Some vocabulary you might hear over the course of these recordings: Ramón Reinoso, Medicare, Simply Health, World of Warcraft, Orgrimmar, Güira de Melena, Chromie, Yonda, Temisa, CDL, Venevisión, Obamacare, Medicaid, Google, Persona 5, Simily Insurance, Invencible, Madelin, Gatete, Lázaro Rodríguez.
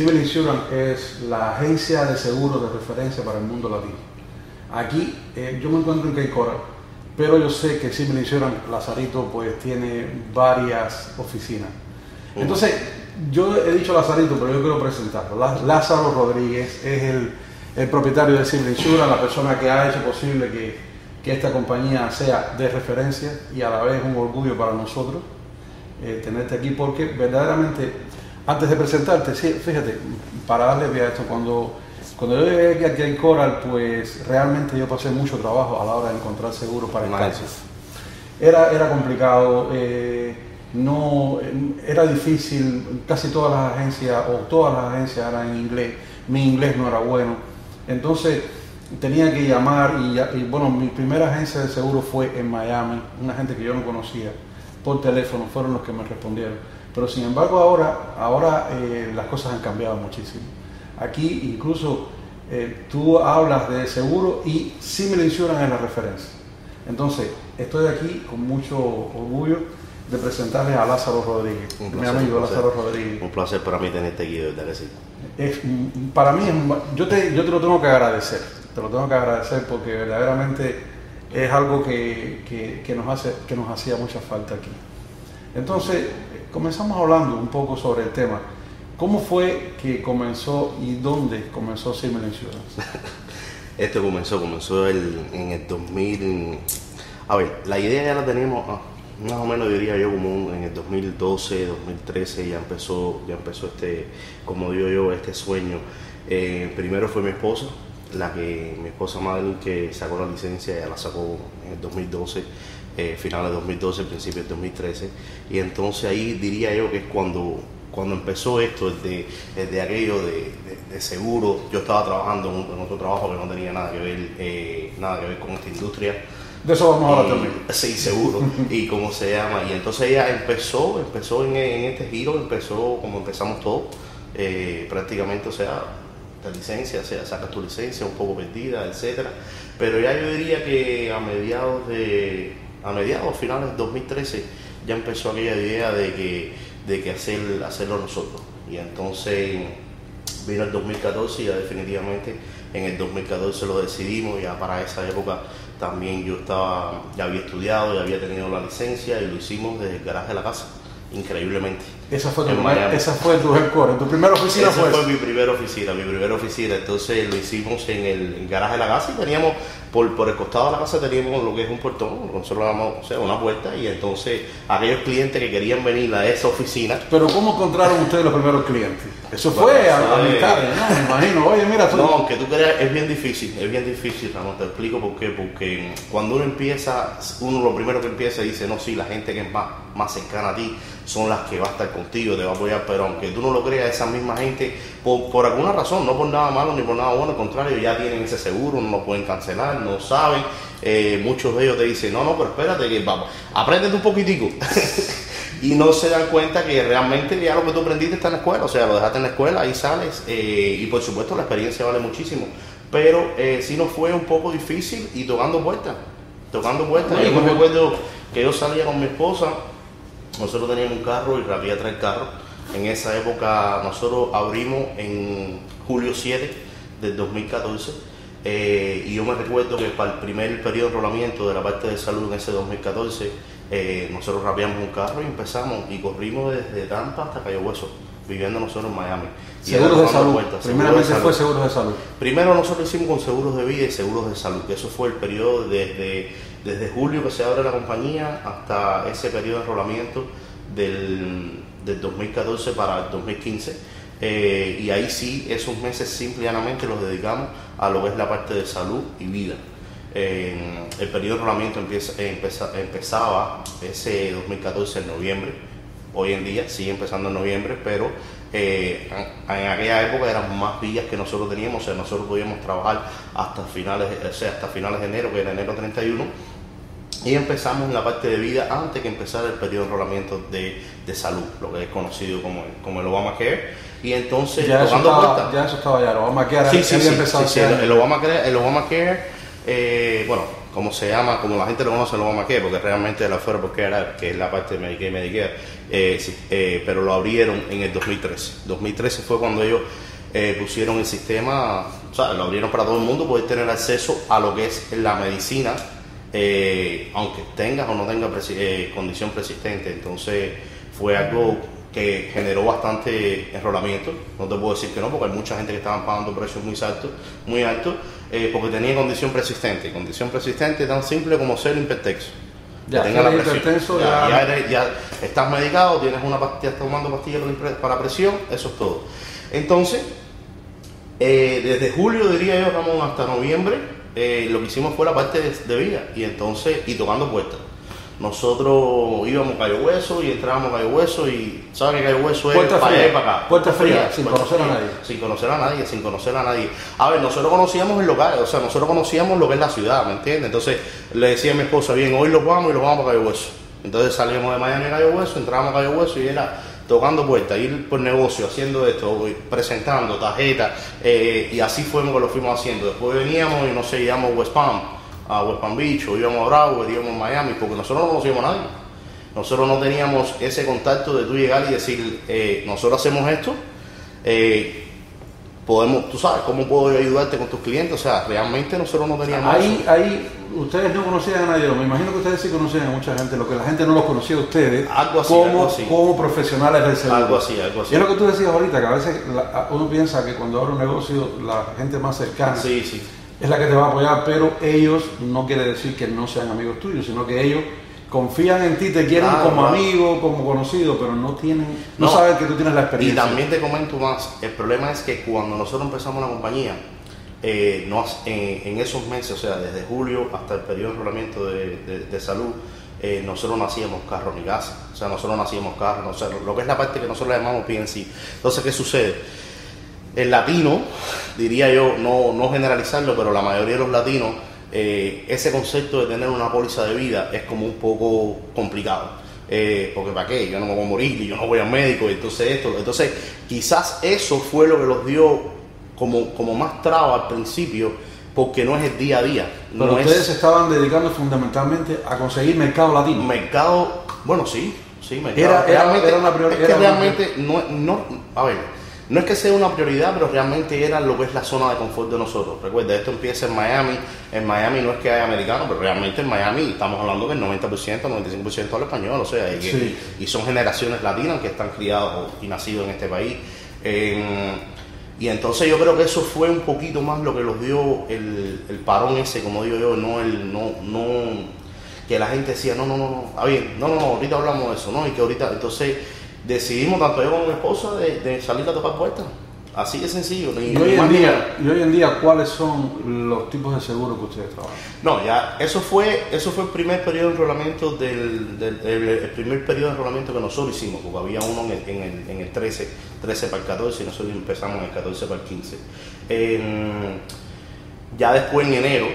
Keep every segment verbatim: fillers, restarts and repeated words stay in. Simily Insurance es la agencia de seguros de referencia para el mundo latino. Aquí eh, yo me encuentro en Cape Coral, pero yo sé que Simily Insurance, Lazarito, pues tiene varias oficinas. Uh-huh. Entonces, yo he dicho Lazarito, pero yo quiero presentarlo. Lázaro Rodríguez es el, el propietario de Simily Insurance, la persona que ha hecho posible que, que esta compañía sea de referencia, y a la vez un orgullo para nosotros eh, tenerte aquí, porque verdaderamente, antes de presentarte, sí, fíjate, para darle pie a esto, cuando, cuando yo llegué aquí a Coral, pues realmente yo pasé mucho trabajo a la hora de encontrar seguros para el cáncer. Era, era complicado, eh, no, era difícil, casi todas las agencias, o todas las agencias eran en inglés, mi inglés no era bueno, entonces tenía que llamar y, y bueno, mi primera agencia de seguro fue en Miami, una gente que yo no conocía, por teléfono, fueron los que me respondieron. Pero sin embargo ahora, ahora eh, las cosas han cambiado muchísimo. Aquí incluso eh, tú hablas de seguro y Simily Insurance es la referencia. Entonces estoy aquí con mucho orgullo de presentarles a Lázaro Rodríguez, un placer, mi amigo un placer, Lázaro Rodríguez. Un placer para mí tenerte aquí, de verdad. Es, para mí, es, yo, te, yo te lo tengo que agradecer, te lo tengo que agradecer porque verdaderamente es algo que, que, que, nos, hace, que nos hacía mucha falta aquí. Entonces, comenzamos hablando un poco sobre el tema. ¿Cómo fue que comenzó y dónde comenzó Simily Insurance? Esto comenzó, comenzó el, en el dos mil... A ver, la idea ya la tenemos, más o menos diría yo, como en el dos mil doce, dos mil trece, ya empezó, ya empezó este, como digo yo, este sueño. Eh, primero fue mi esposa, la que, mi esposa Madelin, que sacó la licencia, ella la sacó en el dos mil doce. Eh, finales de dos mil doce, principios de dos mil trece, y entonces ahí diría yo que es cuando, cuando empezó esto, desde, desde aquello de, de, de seguro. Yo estaba trabajando en, en otro trabajo que no tenía nada que ver, eh, nada que ver con esta industria. De eso vamos a hablar también. Sí, seguro, y cómo se llama, y entonces ella empezó, empezó en, en este giro, empezó como empezamos todos, eh, prácticamente, o sea, la licencia, o sea, sacas tu licencia un poco perdida, etcétera, pero ya yo diría que a mediados de... A mediados, finales de dos mil trece, ya empezó aquella idea de que, de que hacer, hacerlo nosotros. Y entonces vino el dos mil catorce y ya definitivamente en el dos mil catorce lo decidimos. Ya para esa época también yo estaba, ya había estudiado, ya había tenido la licencia y lo hicimos desde el garaje de la casa, increíblemente. Esa fue tu, esa fue tu, record, tu primera oficina. Esa fue, fue mi primera oficina, mi primera oficina. Entonces lo hicimos en el garaje de la casa y teníamos, por, por el costado de la casa teníamos lo que es un portón, nosotros damos, o sea, una puerta, y entonces aquellos clientes que querían venir a esa oficina. Pero ¿cómo encontraron ustedes los primeros clientes? Eso fue bueno, a la mitad, ¿no? Me imagino, oye, mira. Tú... No, aunque tú creas, es bien difícil, es bien difícil, Ramón, te explico por qué, porque cuando uno empieza, uno lo primero que empieza dice, no, sí, la gente que es más, más cercana a ti son las que va a estar contigo, te va a apoyar, pero aunque tú no lo creas, esa misma gente, por, por alguna razón, no por nada malo ni por nada bueno, al contrario, ya tienen ese seguro, no lo pueden cancelar, no saben, eh, muchos de ellos te dicen, no, no, pero espérate, que vamos, apréndete un poquitico. Y no se dan cuenta que realmente ya lo que tú aprendiste está en la escuela, o sea, lo dejaste en la escuela, ahí sales, eh, y por supuesto la experiencia vale muchísimo, pero eh, sí nos fue un poco difícil y tocando puertas, tocando puertas, yo me recuerdo que yo salía con mi esposa. Nosotros teníamos un carro y Rapía trae el carro. En esa época nosotros abrimos en julio siete del dos mil catorce, eh, y yo me recuerdo que para el primer periodo de enrolamiento de la parte de salud en ese dos mil catorce, eh, nosotros rapeamos un carro y empezamos y corrimos desde Tampa hasta Cayo Hueso, viviendo nosotros en Miami. Seguros de salud. Primeramente fue seguros de salud. Primero nosotros hicimos con seguros de vida y seguros de salud, que eso fue el periodo desde, desde julio que se abre la compañía hasta ese periodo de enrolamiento del, del dos mil catorce para el dos mil quince. Eh, y ahí sí, esos meses simplemente los dedicamos a lo que es la parte de salud y vida. Eh, el periodo de enrolamiento empieza, empeza, empezaba ese dos mil catorce en noviembre. Hoy en día sigue empezando en noviembre, pero eh, en aquella época eran más días que nosotros teníamos, o sea, nosotros podíamos trabajar hasta finales, o sea, hasta finales de enero, que era enero treinta y uno, y empezamos en la parte de vida antes que empezara el periodo de enrolamiento de, de salud, lo que es conocido como el, como el Obamacare. Y entonces, ya eso estaba, ya eso estaba ya, el Obamacare, sí, sí, sí, sí, sí, el Obamacare, el Obamacare, eh, bueno, como se llama, como la gente lo conoce, el Obamacare, porque realmente el Affordable Care Act, que es la parte de Medicaid y Medicare, eh, eh, pero lo abrieron en el dos mil trece. dos mil trece fue cuando ellos eh, pusieron el sistema, o sea, lo abrieron para todo el mundo, poder tener acceso a lo que es la medicina, eh, aunque tengas o no tengas presi eh, condición persistente. Entonces fue algo que generó bastante enrolamiento, no te puedo decir que no, porque hay mucha gente que estaban pagando precios muy altos, muy altos, eh, porque tenía condición persistente. Condición persistente tan simple como ser hipertenso. Ya, que la hipertenso ya, ya, ya, eres, ya estás medicado, tienes una pastilla, estás tomando pastillas para presión, eso es todo. Entonces, eh, desde julio, diría yo, Ramón, hasta noviembre, eh, lo que hicimos fue la parte de, de vida, y entonces, y tocando puertas. Nosotros íbamos a Cayo Hueso y entrábamos a Cayo Hueso y ¿saben que Cayo Hueso es puerta para allá y para acá? Puerta fría, sin conocer a nadie. Sin conocer a nadie, sin conocer a nadie. A ver, nosotros conocíamos el local, o sea, nosotros conocíamos lo que es la ciudad, ¿me entiendes? Entonces le decía a mi esposa, bien, hoy los vamos y los vamos para Cayo Hueso. Entonces salíamos de Miami a Cayo Hueso, entrábamos a Cayo Hueso y era tocando puertas, ir por negocio, haciendo esto, presentando tarjetas, eh, y así fuimos que lo fuimos haciendo. Después veníamos y no sé, íbamos a West Palm, a West Palm Beach, o íbamos a Broward, o íbamos a Miami, porque nosotros no conocíamos a nadie. Nosotros no teníamos ese contacto de tú llegar y decir, eh, nosotros hacemos esto, eh, podemos, tú sabes, ¿cómo puedo ayudarte con tus clientes? O sea, realmente nosotros no teníamos ahí, eso. Ahí ustedes no conocían a nadie, me imagino que ustedes sí conocían a mucha gente, lo que la gente no los conocía a ustedes, algo así, como, algo así. Como profesionales del seguro. Algo así, algo así. Y es lo que tú decías ahorita, que a veces la, uno piensa que cuando abre un negocio, la gente más cercana... Sí, sí. Es la que te va a apoyar, pero ellos no quiere decir que no sean amigos tuyos, sino que ellos confían en ti, te quieren ah, como claro. amigo, como conocido, pero no tienen, no, no saben que tú tienes la experiencia. Y también te comento más, el problema es que cuando nosotros empezamos la compañía, eh, nos, en, en esos meses, o sea, desde julio hasta el periodo de enrolamiento de, de, de salud, eh, nosotros no hacíamos carro ni casa, o sea, nosotros no hacíamos carro, o sea, lo que es la parte que nosotros le llamamos P N C. Entonces, ¿qué sucede? El latino, diría yo, no, no generalizarlo, pero la mayoría de los latinos, eh, ese concepto de tener una póliza de vida es como un poco complicado. Eh, porque ¿para qué? Yo no me voy a morir, yo no voy al médico, y entonces esto. Entonces, quizás eso fue lo que los dio como, como más traba al principio, porque no es el día a día. No pero ustedes se estaban dedicando fundamentalmente a conseguir mercado latino. Mercado, bueno, sí, sí, mercado. Era, era, realmente, era una prioridad. Es que realmente no, no, a ver. No es que sea una prioridad, pero realmente era lo que es la zona de confort de nosotros. Recuerda, esto empieza en Miami. En Miami no es que haya americanos, pero realmente en Miami estamos hablando del noventa por ciento, noventa y cinco por ciento habla español. O sea, y, sí. y son generaciones latinas que están criados y nacidos en este país. Eh, y entonces yo creo que eso fue un poquito más lo que los dio el, el parón ese, como digo yo, no el... no, no que la gente decía, no, no, no, no, ah, bien, no, no, no, ahorita hablamos de eso, ¿no? Y que ahorita, entonces... Decidimos, tanto yo como mi esposa, de, de salir a tocar puertas. Así de sencillo. Ni, y, hoy en día, y hoy en día, ¿cuáles son los tipos de seguros que ustedes trabajan? No, ya, eso fue eso fue el primer periodo de enrolamiento, del, del, del el primer periodo de enrolamiento que nosotros hicimos, porque había uno en el, en el, en el trece, trece para el catorce, y nosotros empezamos en el catorce para el quince. Eh, ya después, en enero,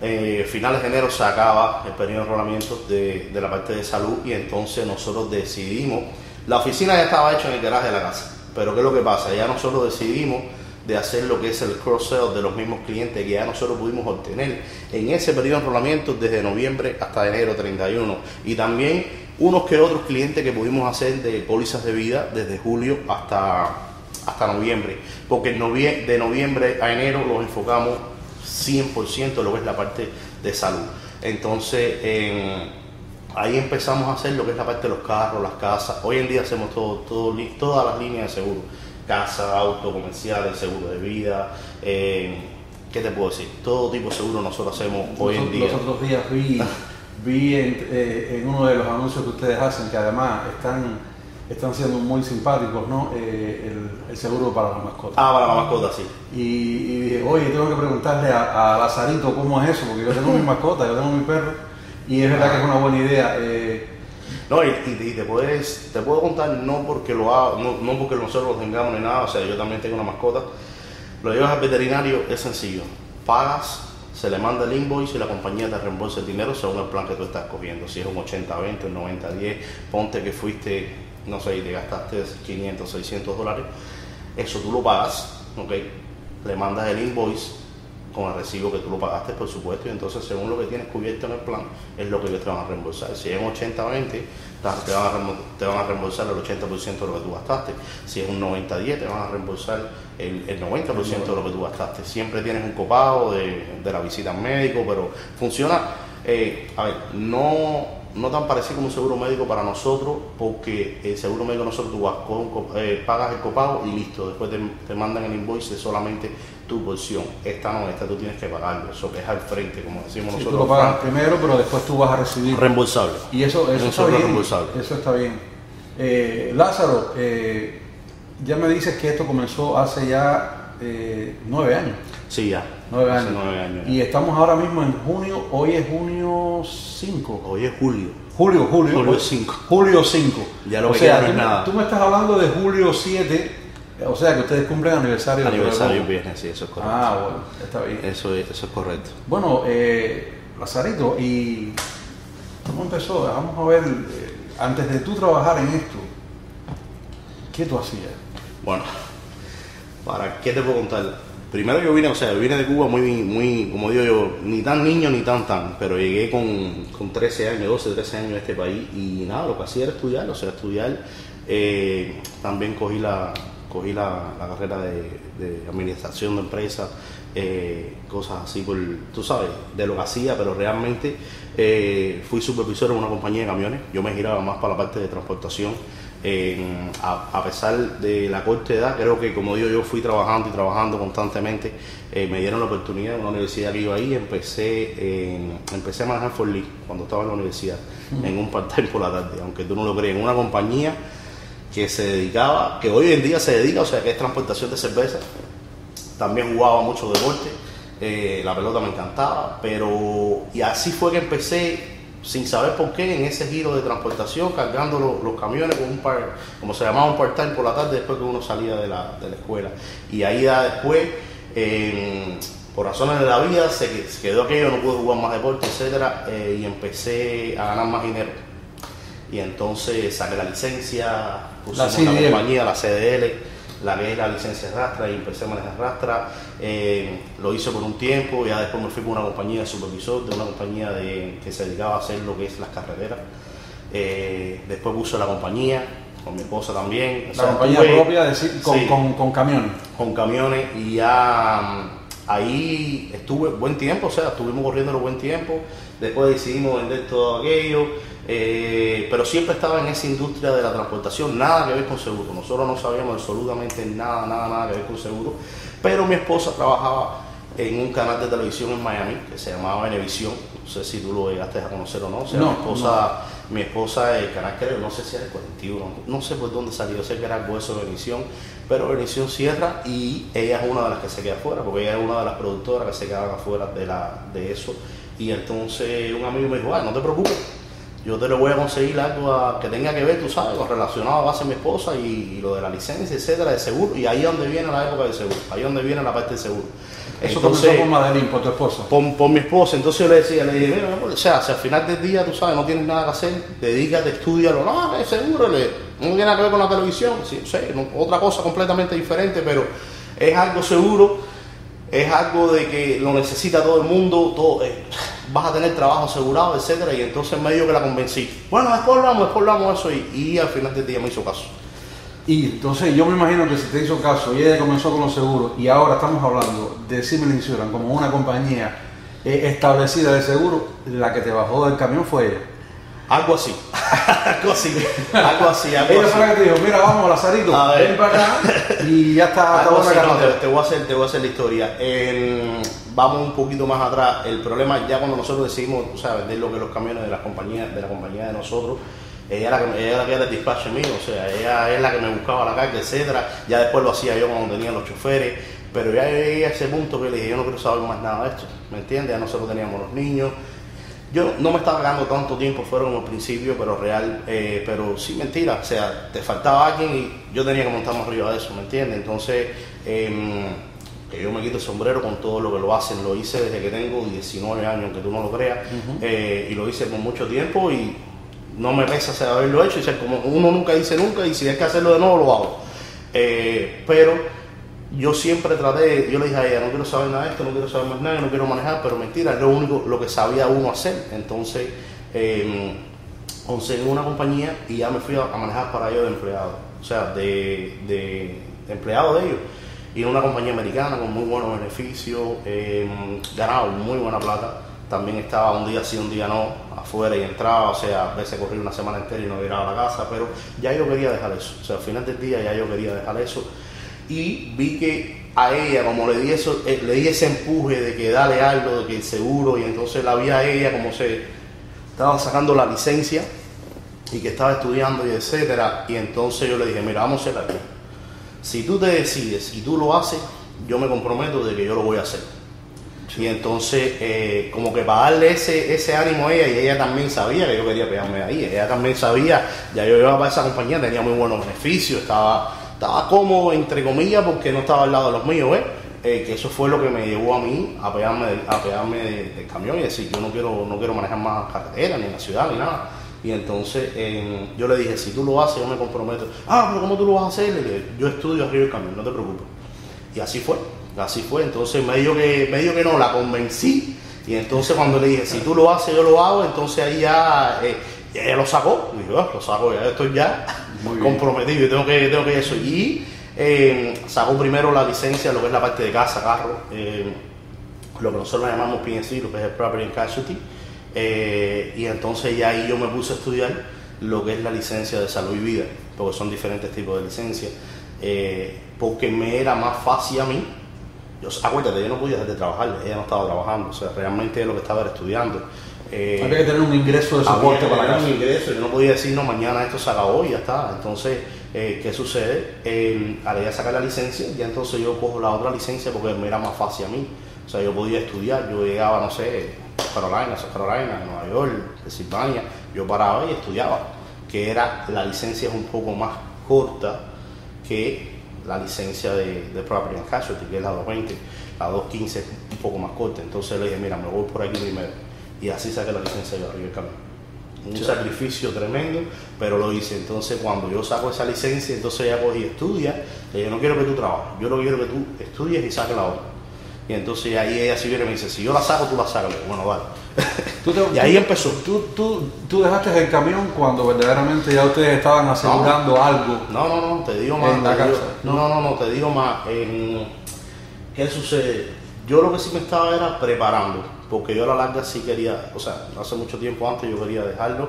eh, finales de enero, se acaba el periodo de enrolamiento de, de la parte de salud, y entonces nosotros decidimos. La oficina ya estaba hecha en el garaje de la casa, pero ¿qué es lo que pasa? Ya nosotros decidimos de hacer lo que es el cross-sell de los mismos clientes que ya nosotros pudimos obtener en ese periodo de enrolamiento desde noviembre hasta enero treinta y uno. Y también unos que otros clientes que pudimos hacer de pólizas de vida desde julio hasta, hasta noviembre, porque novie- de noviembre a enero los enfocamos cien por ciento en lo que es la parte de salud. Entonces, en... ahí empezamos a hacer lo que es la parte de los carros, las casas. Hoy en día hacemos todo, todo, todas las líneas de seguro. Casa, auto, comerciales, seguro de vida. Eh, ¿Qué te puedo decir? Todo tipo de seguro nosotros hacemos hoy en día. Los otros días vi, vi en, eh, en uno de los anuncios que ustedes hacen, que además están, están siendo muy simpáticos, ¿no? Eh, el, el seguro para las mascotas. Ah, para las mascotas, sí. Y, y dije, oye, tengo que preguntarle a, a Lazarito cómo es eso, porque yo tengo mi mascota, yo tengo mi perro. Y es verdad que es una buena idea. Eh. No, y, y, y te, puedes, te puedo contar, no porque lo hago, no, no porque nosotros lo tengamos ni nada, o sea, yo también tengo una mascota. Lo llevas al veterinario, es sencillo. Pagas, se le manda el invoice y la compañía te reembolsa el dinero según el plan que tú estás cogiendo. Si es un ochenta veinte, un noventa diez, ponte que fuiste, no sé, y te gastaste quinientos, seiscientos dólares. Eso tú lo pagas, ¿ok? Le mandas el invoice. con el recibo que tú lo pagaste, por supuesto, y entonces según lo que tienes cubierto en el plan, es lo que ellos te van a reembolsar. Si es un ochenta veinte, te van a, te van a reembolsar el ochenta por ciento de lo que tú gastaste. Si es un noventa diez, te van a reembolsar el, el noventa por ciento de lo que tú gastaste. Siempre tienes un copago de, de la visita al médico, pero funciona, eh, a ver, no... no tan parecido como un seguro médico para nosotros, porque el seguro médico nosotros tú vas con, eh, pagas el copago y listo, después te, te mandan el invoice, solamente tu porción. Esta no, esta tú tienes que pagarlo, eso que es al frente, como decimos sí, nosotros. Tú lo pagas primero, pero después tú vas a recibir. Reembolsable. Y eso, eso está bien. Reembolsable. Eso está bien. Eh, Lázaro, eh, ya me dices que esto comenzó hace ya eh, nueve años. Sí, ya. Nueve años. nueve años. Y estamos ahora mismo en junio, hoy es junio cinco. Hoy es julio. Julio, julio. Julio cinco. Julio cinco. Ya lo o sea, tú, nada. Tú me estás hablando de julio siete, o sea que ustedes cumplen aniversario. Aniversario viernes, sí, eso es correcto. Ah, bueno, está bien. Eso es, eso es correcto. Bueno, eh, Lazarito, ¿y cómo empezó? Vamos a ver, eh, antes de tú trabajar en esto, ¿qué tú hacías? Bueno, ¿para qué te puedo contar? Primero yo vine, o sea, yo vine de Cuba muy, muy, como digo yo, ni tan niño ni tan tan, pero llegué con, con trece años, doce, trece años a este país y nada, lo que hacía era estudiar, o sea, estudiar, eh, también cogí la, cogí la, la carrera de, de administración de empresas, eh, cosas así, por, tú sabes, de lo que hacía, pero realmente eh, fui supervisor en una compañía de camiones, yo me giraba más para la parte de transportación. Eh, a, a pesar de la corta edad, creo que como digo yo fui trabajando y trabajando constantemente, eh, me dieron la oportunidad en una universidad que iba ahí, empecé, eh, empecé a manejar forklift cuando estaba en la universidad, mm. en un part-time por la tarde, aunque tú no lo creas, en una compañía que se dedicaba, que hoy en día se dedica, o sea que es transportación de cerveza, también jugaba mucho deporte, eh, la pelota me encantaba, pero y así fue que empecé. Sin saber por qué, en ese giro de transportación, cargando los, los camiones con un par, como se llamaba un part-time por la tarde, después que uno salía de la, de la escuela. Y ahí ya después, eh, por razones de la vida, se, se quedó aquello, no pude jugar más deporte, etcétera, eh, y empecé a ganar más dinero. Y entonces saqué la licencia, pusimos la, la compañía, la C D L. La que es la licencia rastra y empecé a manejar rastra, eh, lo hice por un tiempo, ya después me fui con una compañía de supervisor, de una compañía de, que se dedicaba a hacer lo que es las carreteras, eh, después puse la compañía, con mi esposa también. La o sea, compañía tuve, propia de, con, sí, con, con camiones. Con camiones y ya ahí estuve buen tiempo, o sea, estuvimos corriéndolo buen tiempo, después decidimos vender todo aquello. Eh, pero siempre estaba en esa industria de la transportación, nada que ver con seguro. Nosotros no sabíamos absolutamente nada, nada, nada que ver con seguro. Pero mi esposa trabajaba en un canal de televisión en Miami que se llamaba Venevisión. No sé si tú lo llegaste a conocer o no. O sea, no, mi esposa, no. Mi esposa, el canal creo, no sé si era el cuarenta y uno, no sé por dónde salió, sé que era algo de eso de Venevisión. Pero Venevisión cierra y ella es una de las que se queda afuera, porque ella es una de las productoras que se quedaban afuera de, la, de eso. Y entonces un amigo me dijo, ah, no te preocupes. Yo te lo voy a conseguir algo a, que tenga que ver, tú sabes, relacionado a base de mi esposa y, y lo de la licencia, etcétera, de seguro. Y ahí es donde viene la época del seguro, ahí es donde viene la parte del seguro. Eso comenzó por Madelin, por tu esposa. Por, por mi esposa. Entonces yo le decía, le dije, mira, o sea, si al final del día, tú sabes, no tienes nada que hacer, dedícate, estudialo. No, es seguro, le, no tiene nada que ver con la televisión. Sí, sí, no, otra cosa completamente diferente, pero es algo seguro, es algo de que lo necesita todo el mundo, todo... Eh, vas a tener trabajo asegurado, etcétera, y entonces medio que la convencí. Bueno, después hablamos, después hablamos eso, y, y al final del día me hizo caso. Y entonces yo me imagino que si te hizo caso, y ella comenzó con los seguros, y ahora estamos hablando de Simily Insurance como una compañía eh, establecida de seguro, la que te bajó del camión fue ella. Algo así, algo así, algo así. Algo ella así. Fue la que te dijo, mira, vamos, Lazarito, a ven para acá, y ya está. Algo así, no, te, te, voy a hacer, te voy a hacer la historia. El... Vamos un poquito más atrás. El problema ya cuando nosotros decidimos, o sea, vender lo que los camiones de las compañías, de la compañía de nosotros, ella era, ella era la que era el dispatch mío, o sea, ella es la que me buscaba la carga, etcétera. Ya después lo hacía yo cuando tenían los choferes, pero ya llegué a ese punto que le dije, yo no quiero saber más nada de esto, ¿me entiendes? Ya nosotros teníamos los niños. Yo no me estaba ganando tanto tiempo fuera como al principio, pero real, eh, pero sí mentira, o sea, te faltaba alguien y yo tenía que montarme arriba de eso, ¿me entiendes? Entonces, eh, que yo me quito el sombrero con todo lo que lo hacen, lo hice desde que tengo diecinueve años, aunque tú no lo creas, uh-huh. eh, y lo hice por mucho tiempo y no me pesa hacer haberlo hecho, y ser como uno nunca dice nunca y si hay que hacerlo de nuevo lo hago, eh, pero yo siempre traté, yo le dije a ella, no quiero saber nada de esto, no quiero saber más nada, no quiero manejar, pero mentira, es lo único, lo que sabía uno hacer. Entonces, eh, conseguí una compañía y ya me fui a, a manejar para ellos de empleado, o sea, de, de, de empleado de ellos. Y era una compañía americana con muy buenos beneficios, eh, ganaba muy buena plata. También estaba un día sí, un día no, afuera y entraba, o sea, a veces corría una semana entera y no llegaba a la casa, pero ya yo quería dejar eso, o sea, al final del día ya yo quería dejar eso. Y vi que a ella, como le di eso, eh, le di ese empuje de que dale algo, de que el seguro, y entonces la vi a ella como se estaba sacando la licencia y que estaba estudiando y etcétera, y entonces yo le dije, mira, vamos a hacer algo. Si tú te decides y tú lo haces, yo me comprometo de que yo lo voy a hacer. Sí. Y entonces, eh, como que para darle ese, ese ánimo a ella, y ella también sabía que yo quería pegarme ahí, ella también sabía, ya yo iba para esa compañía, tenía muy buenos beneficios, estaba... Estaba cómodo, entre comillas, porque no estaba al lado de los míos, ¿eh? Eh, que eso fue lo que me llevó a mí a pegarme, del, a pegarme del, del camión y decir, yo no quiero, no quiero manejar más carretera, ni en la ciudad, ni nada. Y entonces eh, yo le dije, si tú lo haces, yo me comprometo. Ah, pero ¿cómo tú lo vas a hacer? Le dije, yo estudio arriba del camión, no te preocupes. Y así fue, así fue. Entonces medio que, medio que no, la convencí. Y entonces cuando le dije, si tú lo haces, yo lo hago, entonces ahí ya... Eh, Y ella lo sacó, y yo, lo saco, ya estoy ya muy comprometido y tengo que, tengo que eso. Y eh, sacó primero la licencia, lo que es la parte de casa, carro, eh, lo que nosotros llamamos P and C, lo que es el Property and Casualty. Eh, y entonces ya ahí yo me puse a estudiar lo que es la licencia de salud y vida, porque son diferentes tipos de licencias, eh, porque me era más fácil a mí. Yo, acuérdate, yo no podía dejar de trabajar, ella no estaba trabajando, o sea, realmente lo que estaba era estudiando. Eh, había que tener un ingreso de soporte para la casa. Un ingreso, yo no podía decir, no, mañana esto se acabó y ya está. Entonces, eh, ¿qué sucede? Eh, al ella sacar la licencia, ya entonces yo cojo la otra licencia porque me era más fácil a mí. O sea, yo podía estudiar, yo llegaba, no sé, Carolina, South Carolina, Nueva York, Pensilvania, yo paraba y estudiaba. Que era, la licencia es un poco más corta que la licencia de, de Property and Casualty, que es la dos veinte, la dos quince es un poco más corta. Entonces le dije, mira, me voy por aquí primero. Y así saqué la licencia de arriba del camión. Un sí. sacrificio tremendo, pero lo hice. Entonces, cuando yo saco esa licencia, entonces ella cogí y estudia. Le dije, no quiero que tú trabajes, yo lo quiero que tú estudies y saques la otra. Y entonces ahí ella si viene y me dice, si yo la saco, tú la sacas. Bueno, vale. ¿Tú te, y ahí tú, empezó. Tú, tú, tú dejaste el camión cuando verdaderamente ya ustedes estaban asegurando no, algo. No, no, no, te digo más. La casa. Yo, no, no, no, no, te digo más. En, ¿Qué sucede? Yo lo que sí me estaba era preparando. Porque yo a la larga sí quería, o sea, hace mucho tiempo antes yo quería dejarlo,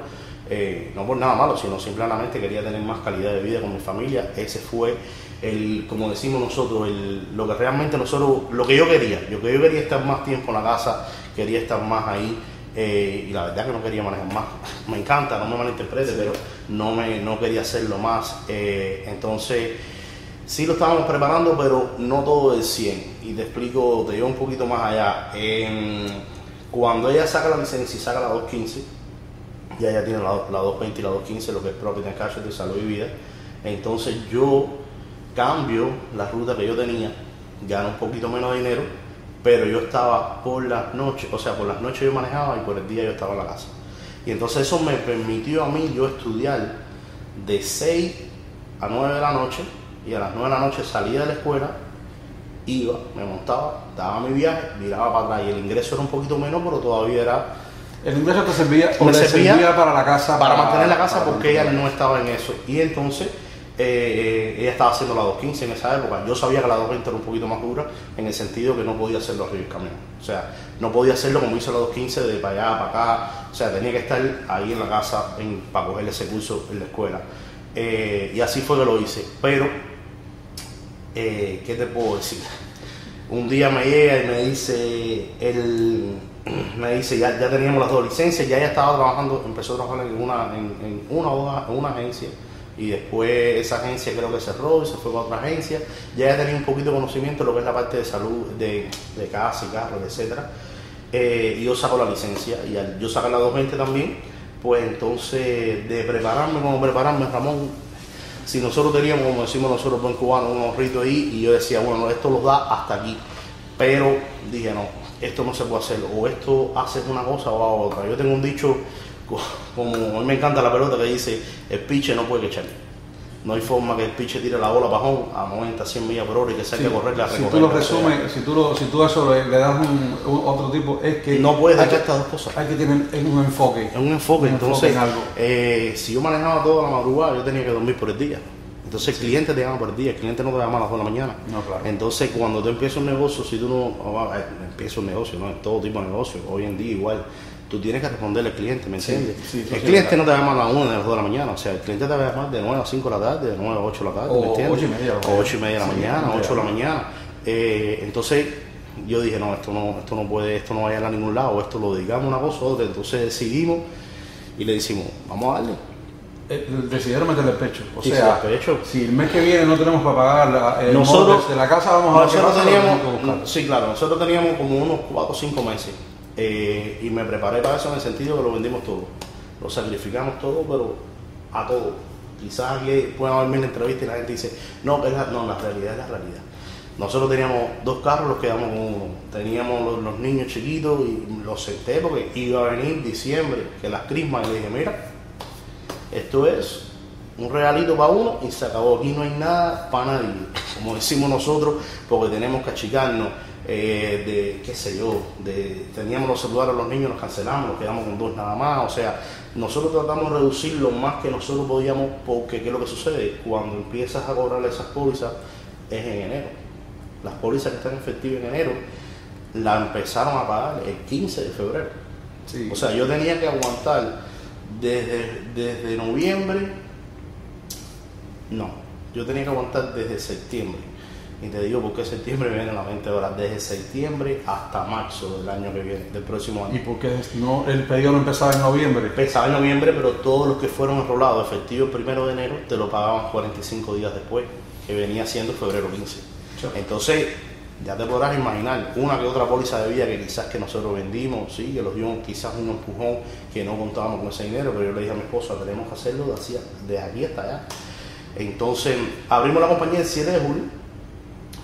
eh, no por nada malo, sino simplemente quería tener más calidad de vida con mi familia. Ese fue el, como decimos nosotros, el, lo que realmente nosotros, lo que yo quería. Yo que yo quería estar más tiempo en la casa, quería estar más ahí, eh, y la verdad que no quería manejar más. Me encanta, no me malinterprete, sí. pero no me, no quería hacerlo más. Eh, entonces, sí lo estábamos preparando, pero no todo del cien. Y te explico, te llevo un poquito más allá. Eh, cuando ella saca la licencia y saca la dos quince, ya ella tiene la, la dos veinte y la dos quince, lo que es Property and Casualty, salud y vida. Entonces yo cambio la ruta que yo tenía, gano un poquito menos de dinero, pero yo estaba por las noches, o sea, por las noches yo manejaba y por el día yo estaba en la casa. Y entonces eso me permitió a mí yo estudiar de seis a nueve de la noche, y a las nueve de la noche salía de la escuela, iba, me montaba, daba mi viaje, miraba para atrás, y el ingreso era un poquito menos, pero todavía era... El ingreso te servía, o me servía, servía para la casa. Para, para mantener la casa, porque ella no estaba en eso. Y entonces, eh, eh, ella estaba haciendo la dos quince en esa época. Yo sabía que la dos veinte era un poquito más dura, en el sentido que no podía hacerlo arriba del camión. O sea, no podía hacerlo como hizo la dos quince, de para allá, para acá. O sea, tenía que estar ahí en la casa en, para coger ese curso en la escuela. Eh, y así fue que lo hice. Pero... Eh, ¿qué te puedo decir? Un día me llega y me dice, el, me dice ya, ya teníamos las dos licencias, ya ella estaba trabajando, empezó a trabajar en una, en, en una, una, una agencia, y después esa agencia creo que cerró y se fue a otra agencia. Ya ella tenía un poquito de conocimiento de lo que es la parte de salud, de, de casa y carros, etcétera. Eh, y yo saco la licencia, y al, yo saco la dos veinte también, pues entonces de prepararme, como prepararme, Ramón, si nosotros teníamos, como decimos nosotros buen cubano, un ahorrito ahí, y yo decía, bueno, esto los da hasta aquí. Pero dije, no, esto no se puede hacer, o esto haces una cosa o hago otra. Yo tengo un dicho, como a mí me encanta la pelota, que dice, el piche no puede quechar. No hay forma que el pitcher tire la bola bajón a noventa, cien millas por hora y que saque sí, a correr la si tú lo resumes, si tú, lo, si tú eso le, le das un, un, otro tipo, es que... No puedes hacer estas dos cosas. Hay que tener un enfoque. Es un enfoque. Un entonces, enfoque en algo. Eh, si yo manejaba toda la madrugada, yo tenía que dormir por el día. Entonces el cliente te llama por el día, el cliente no te llama a las dos de la mañana. No, claro. Entonces cuando tú empiezas un negocio, si tú no... Empiezas un negocio, no es todo tipo de negocio, hoy en día igual. Tú tienes que responderle al cliente, ¿me entiendes? Sí, sí, el cliente no te va a llamar a las una, a las dos de la mañana, o sea, el cliente te va a llamar de nueve a cinco de la tarde, de nueve a ocho de la tarde, o ¿me entiendes? ocho y media de la mañana, ocho de la mañana. Eh, entonces, yo dije, no, esto no, esto no puede, esto no va a ir a ningún lado, esto lo dedicamos una cosa otra. Entonces decidimos y le decimos, vamos a darle. Eh, decidieron meterle el pecho, o sea, el pecho. Si el mes que viene no tenemos para pagar el nosotros de la casa, vamos a ver nosotros qué pasa, teníamos, no, sí, claro, nosotros teníamos como unos cuatro o cinco meses. Eh, y me preparé para eso en el sentido que lo vendimos todo, lo sacrificamos todo, pero a todo. Quizás aquí puedan verme en la entrevista y la gente dice, no, es la, no, la realidad es la realidad. Nosotros teníamos dos carros, los quedamos con uno. Teníamos los, los niños chiquitos y los senté porque iba a venir diciembre, que las crismas, y le dije, mira, esto es un regalito para uno y se acabó. Aquí no hay nada para nadie, como decimos nosotros, porque tenemos que achicarnos. Eh, de qué sé yo, de, teníamos los celulares a los niños, los cancelamos, nos quedamos con dos nada más, o sea, nosotros tratamos de reducir lo más que nosotros podíamos, porque qué es lo que sucede, cuando empiezas a cobrar esas pólizas es en enero, las pólizas que están efectivas en enero, las empezaron a pagar el quince de febrero, sí. O sea, yo tenía que aguantar desde, desde noviembre, no, yo tenía que aguantar desde septiembre. Y te digo por qué septiembre viene las veinte horas, desde septiembre hasta marzo del año que viene, del próximo año. ¿Y por qué no, el pedido no empezaba en noviembre? Empezaba en noviembre, pero todos los que fueron enrolados efectivo el primero de enero te lo pagaban cuarenta y cinco días después, que venía siendo febrero quince. Sure. Entonces, ya te podrás imaginar, una que otra póliza de vida que quizás que nosotros vendimos, sí, que los dio quizás un empujón, que no contábamos con ese dinero, pero yo le dije a mi esposa, tenemos que hacerlo de aquí, de aquí hasta allá. Entonces, abrimos la compañía el siete de julio.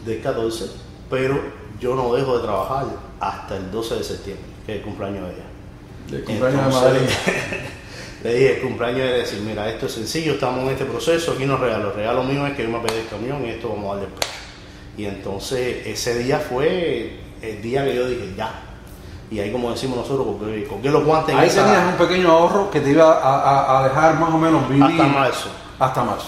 Del catorce, pero yo no dejo de trabajar hasta el doce de septiembre, que es el cumpleaños de ella. El cumpleaños Entonces, de Madelin. Le dije, el cumpleaños de decir, mira, esto es sencillo, estamos en este proceso, aquí no es regalo. El regalo mío es que yo me pedí el camión y esto vamos a darle el pecho. Y entonces ese día fue el día que yo dije, ya. Y ahí como decimos nosotros, porque con qué los guantes. Ahí esa... tenías un pequeño ahorro que te iba a, a, a dejar más o menos vivir. Hasta marzo. Hasta marzo.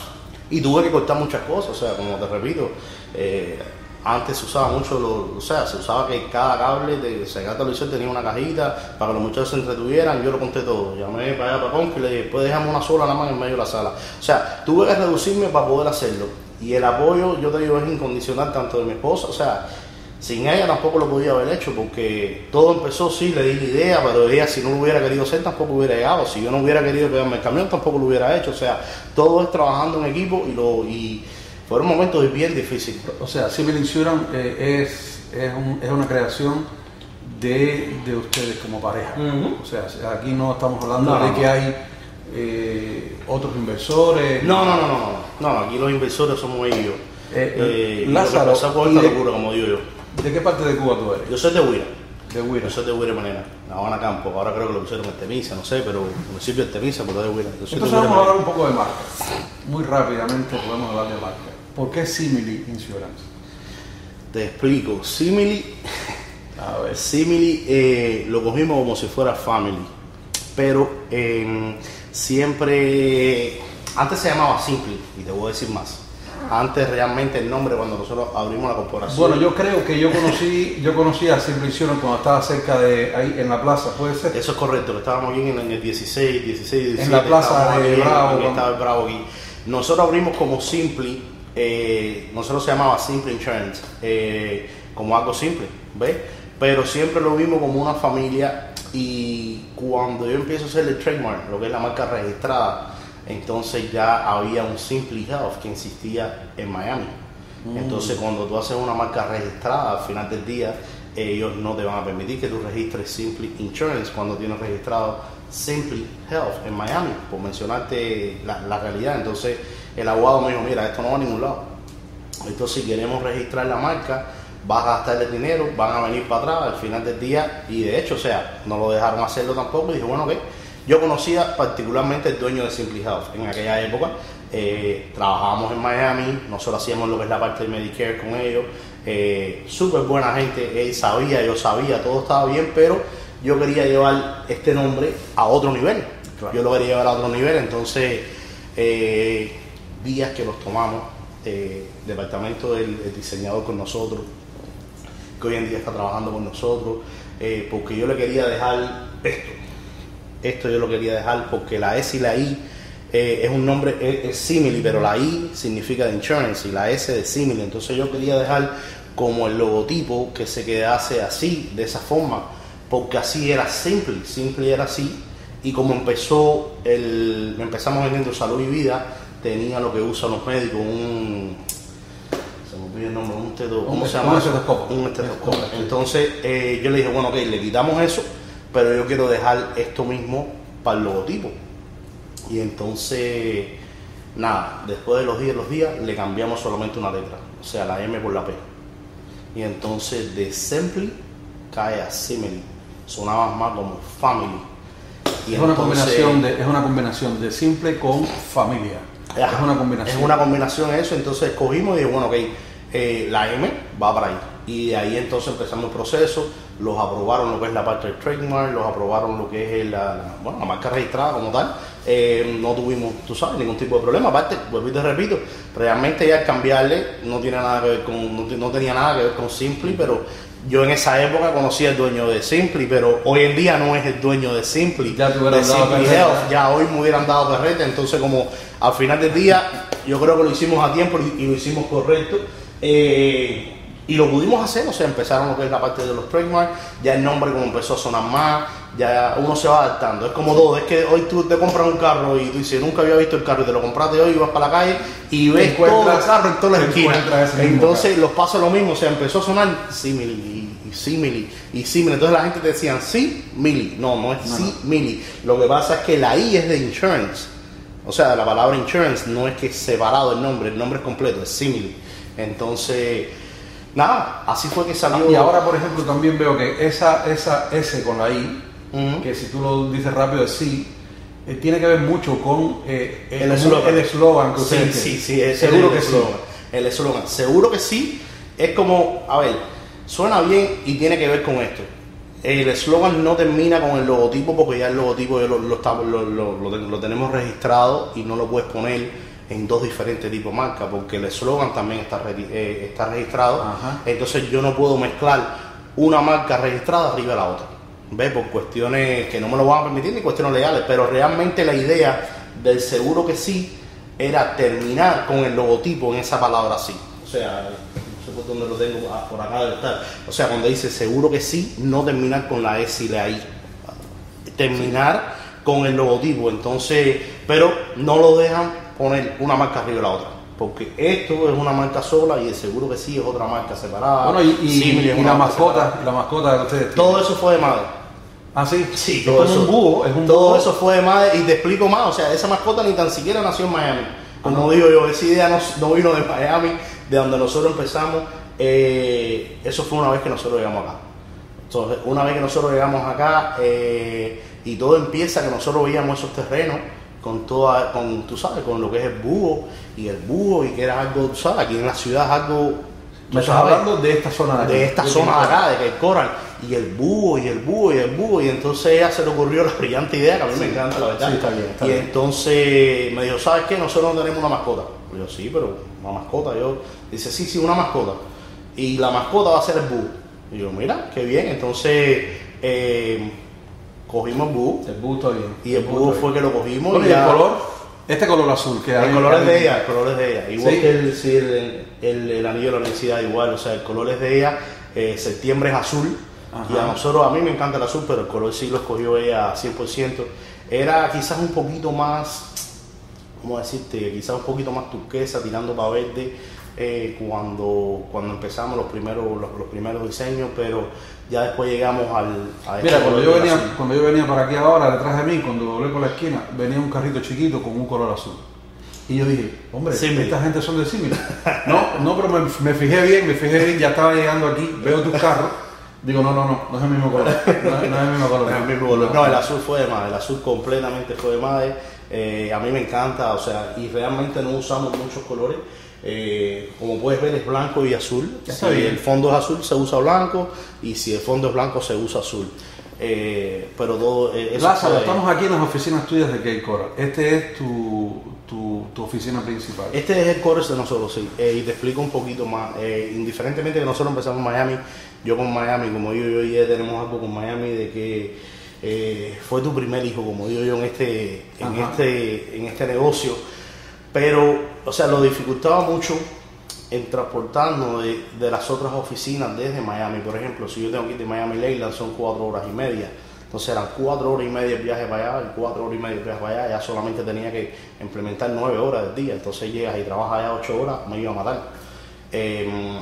Y tuve que cortar muchas cosas, o sea, como te repito, eh, antes se usaba mucho, lo, o sea, se usaba que cada cable de Sega Televisión tenía una cajita para que los muchachos se entretuvieran, yo lo conté todo, llamé para allá para Ponce y le dije, después dejamos una sola nada más en medio de la sala, o sea, tuve que reducirme para poder hacerlo, y el apoyo, yo te digo, es incondicional tanto de mi esposa, o sea, sin ella tampoco lo podía haber hecho, porque todo empezó, sí, le di la idea, pero ella si no lo hubiera querido hacer tampoco hubiera llegado, si yo no hubiera querido pegarme el camión tampoco lo hubiera hecho, o sea, todo es trabajando en equipo y lo y fueron momentos bien difíciles. O sea, Simily Insurance eh, es, es, un, es una creación de, de ustedes como pareja, uh-huh. O sea, aquí no estamos hablando no, de no. que hay eh, otros inversores. No, no, no, no, no, no, aquí los inversores somos ellos. Eh, eh, Lázaro, y lo que locura, como digo yo. ¿De qué parte de Cuba tú eres? Yo soy de Güira. De Güira. Yo soy de Güira de Melena, La Habana Campo. Ahora creo que lo pusieron en Temisa, no sé, pero el municipio de Temisa, pero de Güira. Entonces de vamos a hablar un poco de marcas. Muy rápidamente podemos hablar de marcas. ¿Por qué Simily Insurance? Te explico. Simily, a ver. Simily eh, lo cogimos como si fuera family, pero eh, siempre, antes se llamaba Simply, y te voy a decir más. Antes realmente el nombre cuando nosotros abrimos la corporación. Bueno, yo creo que yo conocí yo conocí a Simily Insurance cuando estaba cerca de ahí en la plaza, ¿puede ser? Eso es correcto, que estábamos aquí en el dieciséis, diecisiete, diecisiete. En la plaza de Bravo. Estaba el Bravo aquí. Nosotros abrimos como Simply, eh, nosotros se llamaba Simily Insurance, eh, como algo simple, ¿ves? Pero siempre lo vimos como una familia y cuando yo empiezo a hacer el trademark, lo que es la marca registrada, entonces ya había un Simply Health que existía en Miami. Mm. Entonces cuando tú haces una marca registrada, al final del día, ellos no te van a permitir que tú registres Simply Insurance cuando tienes registrado Simply Health en Miami, por mencionarte la, la realidad. Entonces el abogado me dijo, mira, esto no va a ningún lado. Entonces si queremos registrar la marca, vas a gastar el dinero, van a venir para atrás al final del día. Y de hecho, o sea, no lo dejaron hacerlo tampoco y dije, bueno, ok. Yo conocía particularmente el dueño de Simply Health en aquella época. Eh, trabajábamos en Miami, nosotros hacíamos lo que es la parte de Medicare con ellos. Eh, súper buena gente, él sabía, yo sabía, todo estaba bien, pero yo quería llevar este nombre a otro nivel. Claro. Yo lo quería llevar a otro nivel, entonces eh, días que los tomamos, eh, departamento del el diseñador con nosotros, que hoy en día está trabajando con nosotros, eh, porque yo le quería dejar esto. Esto yo lo quería dejar porque la S y la I eh, es un nombre, es, es Simily, pero la I significa de insurance y la S de Simily. Entonces yo quería dejar como el logotipo que se quedase así, de esa forma, porque así era Simply, Simply era así. Y como empezó el, empezamos vendiendo salud y vida, tenía lo que usan los médicos, un... se me olvidó el nombre, un teto, ¿cómo se llama? Un estetoscopio. Un estetoscopio. Entonces eh, yo le dije, bueno, ok, le quitamos eso, pero yo quiero dejar esto mismo para el logotipo. Y entonces, nada, después de los días, los días, le cambiamos solamente una letra, o sea, la M por la P. Y entonces de Simply cae a Simily, sonaba más como Family. Y es, entonces, una combinación de, es una combinación de Simple con familia. Ya, es una combinación. Es una combinación de eso, entonces cogimos y dije, bueno, ok, eh, la M va para ahí. Y de ahí entonces empezamos el proceso, los aprobaron lo que es la parte del trademark, los aprobaron lo que es la, la, bueno, la marca registrada como tal. Eh, no tuvimos, tú sabes, ningún tipo de problema. Aparte, vuelvo y te repito, realmente ya al cambiarle no tiene nada que ver con, no, no tenía nada que ver con Simply, pero yo en esa época conocía al dueño de Simply, pero hoy en día no es el dueño de Simply, ya te hubieran dado carreta. Ya hoy me hubieran dado carreta, entonces como al final del día yo creo que lo hicimos a tiempo y, y lo hicimos correcto. Eh, Y lo pudimos hacer, o sea, empezaron lo que es la parte de los trademarks, ya el nombre como empezó a sonar más, ya uno se va adaptando. Es como todo, es que hoy tú te compras un carro y tú dices, nunca había visto el carro y te lo compraste hoy y vas para la calle y ves todo el carro en todas las esquinas. Entonces los pasos lo mismo, o sea, empezó a sonar Simily y Simily y Simily. Entonces la gente te decía, sí, Mili. No, no es sí, Mili. Lo que pasa es que la I es de insurance, o sea, la palabra insurance no es que es separado el nombre, el nombre es completo, es Simily. Entonces... nada, así fue que salió. Y ahora, por ejemplo, también veo que esa, esa S con la I, uh-huh, que si tú lo dices rápido es sí, eh, tiene que ver mucho con eh, el eslogan que ustedes sí, sí, sí, es seguro el que slogan. Sí. El eslogan, seguro que sí, es como, a ver, suena bien y tiene que ver con esto. El eslogan no termina con el logotipo porque ya el logotipo lo, lo, está, lo, lo, lo, lo tenemos registrado y no lo puedes poner en dos diferentes tipos de marcas, porque el eslogan también está, eh, está registrado. Ajá. Entonces yo no puedo mezclar una marca registrada arriba de la otra, ¿ves? Por cuestiones que no me lo van a permitir ni cuestiones legales, pero realmente la idea del seguro que sí era terminar con el logotipo en esa palabra sí, o sea, no sé por dónde lo tengo, ah, por acá debe estar, o sea, cuando dice seguro que sí, no terminar con la S y la I, terminar sí con el logotipo. Entonces, pero no lo dejan poner una marca arriba de la otra, porque esto es una marca sola y el seguro que sí es otra marca separada. Bueno, y, y, sí, y la mascota, separada. La mascota de ustedes. Todo eso fue de madre. ¿Ah, sí? Sí, todo eso, es un búho, es un todo búho. Eso fue de madre y te explico más, o sea, esa mascota ni tan siquiera nació en Miami. Como ah, digo yo, esa idea no, no vino de Miami, de donde nosotros empezamos. Eh, eso fue una vez que nosotros llegamos acá. Entonces, una vez que nosotros llegamos acá eh, y todo empieza que nosotros veíamos esos terrenos con toda, con, tú sabes, con lo que es el búho y el búho y que era algo, tú sabes, aquí en la ciudad es algo, me estás hablando de esta zona de acá, de esta de zona de acá, de que el coral y el búho y el búho y el búho y entonces ella se le ocurrió la brillante idea que a mí sí, me encanta, la verdad, sí, está bien, está y bien. Entonces me dijo, ¿sabes qué? Nosotros no tenemos una mascota. Yo, sí, pero una mascota. Yo, dice, sí, sí, una mascota y la mascota va a ser el búho. Y yo, mira, qué bien. Entonces, eh, cogimos el búho. El búho está bien. Y el, el búho, búho fue que lo cogimos. Bueno, y el color, este color azul que hay. El color es de ella, el color es de ella. Igual ¿sí? que el, sí, el, el, el anillo de la universidad, igual, o sea, el color es de ella. Eh, septiembre es azul. Ajá. Y a nosotros, a mí me encanta el azul, pero el color sí lo escogió ella cien por ciento. Era quizás un poquito más, ¿cómo decirte? Quizás un poquito más turquesa, tirando para verde. Eh, cuando, cuando empezamos los primeros los, los primeros diseños, pero ya después llegamos al... A mira, cuando yo, venía, cuando yo venía para aquí ahora, detrás de mí, cuando doblé por la esquina, venía un carrito chiquito con un color azul. Y yo dije, hombre, Simily. Esta gente son de Simily. No, no, pero me, me fijé bien, me fijé bien, ya estaba llegando aquí, veo tus carros, Digo, no, no, no, no es el mismo color. No, no es el mismo color. No, el mismo color. No, el azul fue de madre, el azul completamente fue de madre. Eh, a mí me encanta, o sea, y realmente no usamos muchos colores. Eh, como puedes ver, es blanco y azul. Si el fondo es azul, se usa blanco, y si el fondo es blanco, se usa azul. Eh, pero todo eso. Lázaro, fue, estamos aquí en las oficinas tuyas de Cape Coral. Este es tu, tu, tu oficina principal. Este es el core de nosotros, sí. Eh, y te explico un poquito más. Eh, indiferentemente que nosotros empezamos en Miami, yo con Miami, como yo, yo y ella tenemos algo con Miami de que eh, fue tu primer hijo, como digo yo, en este, en este, en este negocio. Pero, o sea, lo dificultaba mucho en transportarnos de, de las otras oficinas desde Miami. Por ejemplo, si yo tengo que ir de Miami a Leyland, son cuatro horas y media. Entonces eran cuatro horas y media el viaje para allá, y cuatro horas y media el viaje para allá. Ya solamente tenía que implementar nueve horas del día. Entonces llegas y trabajas allá ocho horas, me iba a matar. Eh,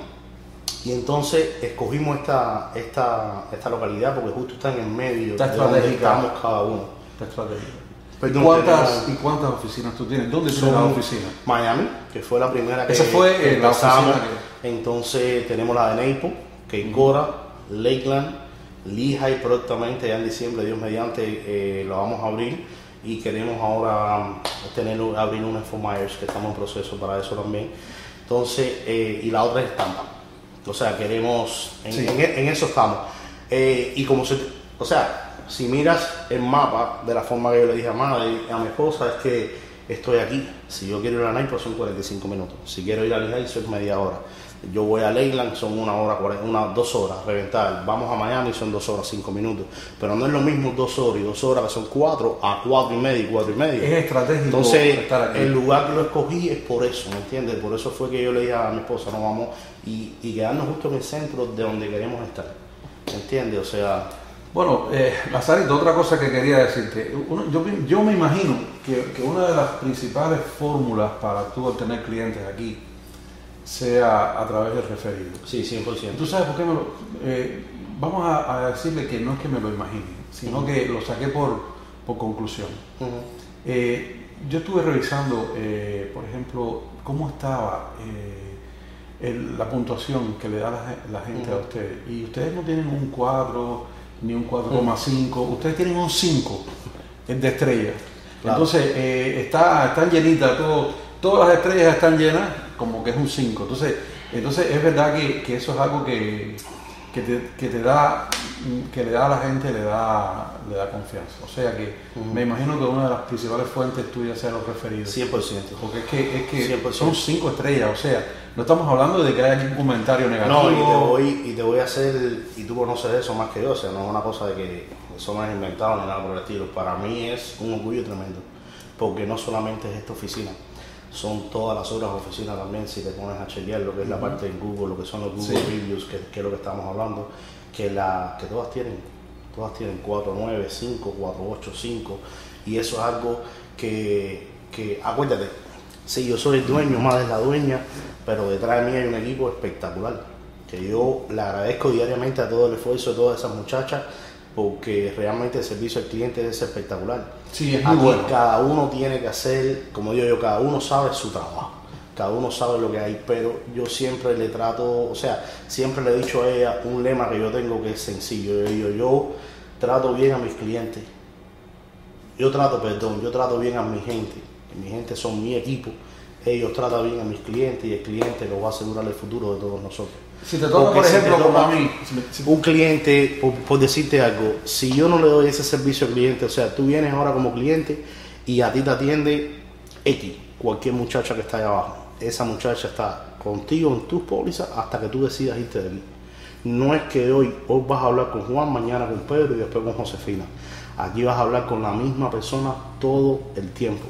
y entonces escogimos esta, esta, esta localidad porque justo está en el medio de donde estamos cada uno. Está estratégica. Perdón, ¿Cuántas, tenemos, ¿Y cuántas oficinas tú tienes? ¿Dónde son las oficinas? Miami, que fue la primera que Esa fue que la oficina que... Entonces tenemos la de Naples, Cape Coral, Lakeland, Lehigh, próximamente ya en diciembre, Dios mediante, eh, lo vamos a abrir. Y queremos ahora tener, abrir una en Fort Myers, que estamos en proceso para eso también. Entonces, eh, y la otra es Tampa. O sea, queremos, en, sí. en, en eso estamos. Eh, y como se, o sea... Si miras el mapa, de la forma que yo le dije a, madre, a mi esposa, es que estoy aquí. Si yo quiero ir a Naples son cuarenta y cinco minutos. Si quiero ir a Lehigh son media hora. Yo voy a Leyland, son una hora, una, dos horas, reventar. Vamos a Miami, son dos horas, cinco minutos. Pero no es lo mismo dos horas y dos horas, que son cuatro, a cuatro y media y cuatro y media. Es estratégico. Entonces, estar aquí. El lugar que lo escogí es por eso, ¿me entiendes? Por eso fue que yo le dije a mi esposa, nos vamos y, y quedarnos justo en el centro de donde queremos estar. ¿Me entiendes? O sea... Bueno, eh, Lazarito, otra cosa que quería decirte. Uno, yo, yo me imagino que, que una de las principales fórmulas para tú obtener clientes aquí sea a través del referido. Sí, cien por ciento. ¿Tú sabes por qué me lo...? Eh, vamos a, a decirle que no es que me lo imagine, sino uh-huh. que lo saqué por, por conclusión. Uh-huh. eh, yo estuve revisando, eh, por ejemplo, cómo estaba... Eh, el, la puntuación que le da la, la gente uh-huh. a ustedes. Y ustedes no tienen un cuatro... ni un cuatro coma cinco, uh-huh. ustedes tienen un cinco de estrellas. Claro. Entonces, eh, está, están llenitas, todo, todas las estrellas están llenas, como que es un cinco. Entonces, entonces es verdad que, que eso es algo que, que, te, que te da, que le da a la gente, le da, le da confianza. O sea que uh-huh. me imagino que una de las principales fuentes tuyas sea los referidos. cien por ciento. Porque es que, es que cien por ciento. Son cinco estrellas, o sea, no estamos hablando de que haya ningún comentario negativo. No, y te, voy, y te voy a hacer, y tú conoces eso más que yo, o sea, no es una cosa de que eso no es inventado ni nada por el estilo. Para mí es un orgullo tremendo, porque no solamente es esta oficina, son todas las otras oficinas también, si te pones a chequear lo que es uh-huh. la parte de Google, lo que son los Google sí. Reviews, que, que es lo que estamos hablando, que, la, que todas tienen, todas tienen cuatro punto nueve, cinco, cuatro punto ocho, cinco, y eso es algo que, que acuérdate. Sí, yo soy el dueño, madre es la dueña, pero detrás de mí hay un equipo espectacular, que yo le agradezco diariamente a todo el esfuerzo de todas esas muchachas, porque realmente el servicio al cliente es espectacular. Sí, es muy bueno. Cada uno tiene que hacer, como digo yo, cada uno sabe su trabajo, cada uno sabe lo que hay, pero yo siempre le trato, o sea, siempre le he dicho a ella un lema que yo tengo que es sencillo, yo digo, yo trato bien a mis clientes, yo trato, perdón, yo trato bien a mi gente. Mi gente son mi equipo, ellos tratan bien a mis clientes y el cliente lo va a asegurar el futuro de todos nosotros. Si te toca, por ejemplo, como a mí, un cliente, por, por decirte algo, si yo no le doy ese servicio al cliente, o sea, tú vienes ahora como cliente y a ti te atiende X, cualquier muchacha que está ahí abajo, esa muchacha está contigo en tus pólizas hasta que tú decidas irte de mí. No es que hoy, hoy vas a hablar con Juan, mañana con Pedro y después con Josefina. Aquí vas a hablar con la misma persona todo el tiempo.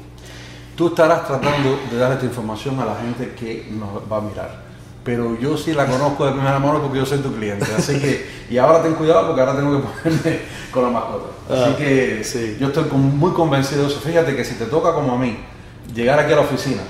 Tú estarás tratando de dar esta información a la gente que nos va a mirar. Pero yo sí la conozco de primera mano porque yo soy tu cliente. Así que, y ahora ten cuidado porque ahora tengo que ponerme con la mascota. Así ah, que sí. Yo estoy muy convencido de eso. Fíjate que si te toca como a mí, llegar aquí a la oficina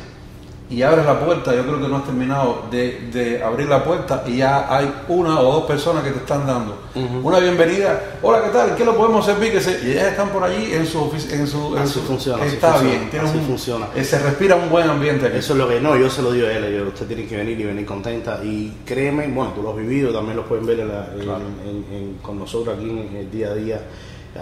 y abres la puerta, yo creo que no has terminado de, de abrir la puerta y ya hay una o dos personas que te están dando uh-huh. una bienvenida. Hola, ¿qué tal? ¿Qué lo podemos servir? Que se, y ellas están por allí en su oficina. Así funciona. Está así bien. Funciona, así un, funciona. Eh, se respira un buen ambiente aquí. Eso es lo que no, yo se lo digo a él. Yo, usted tiene que venir y venir contenta. Y créeme, bueno, tú lo has vivido, también lo pueden ver en la, claro. en, en, en, con nosotros aquí en el día a día.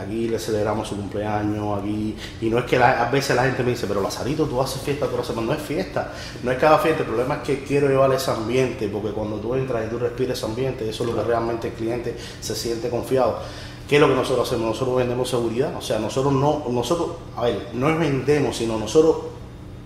Aquí le celebramos su cumpleaños, aquí, y no es que la, a veces la gente me dice, pero Lazarito, tú haces fiesta, tú haces, no es fiesta, no es cada fiesta, el problema es que quiero llevar ese ambiente, porque cuando tú entras y tú respiras ese ambiente, eso es lo que realmente el cliente se siente confiado. ¿Qué es lo que nosotros hacemos? Nosotros vendemos seguridad, o sea, nosotros no, nosotros, a ver, no es vendemos, sino nosotros